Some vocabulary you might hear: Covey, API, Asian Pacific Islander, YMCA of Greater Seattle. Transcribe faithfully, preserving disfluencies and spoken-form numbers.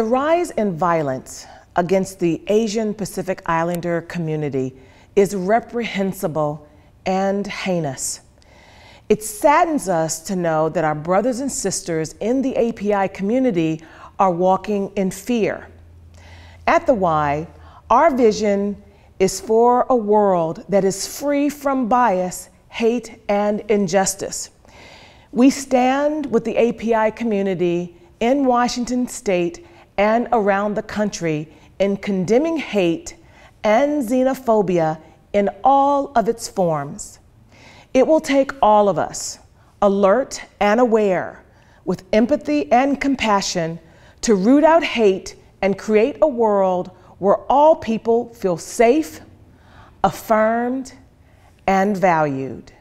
The rise in violence against the Asian Pacific Islander community is reprehensible and heinous. It saddens us to know that our brothers and sisters in the A P I community are walking in fear. At the Y, our vision is for a world that is free from bias, hate, and injustice. We stand with the A P I community in Washington state and around the country in condemning hate and xenophobia in all of its forms. It will take all of us, alert and aware, with empathy and compassion, to root out hate and create a world where all people feel safe, affirmed, and valued.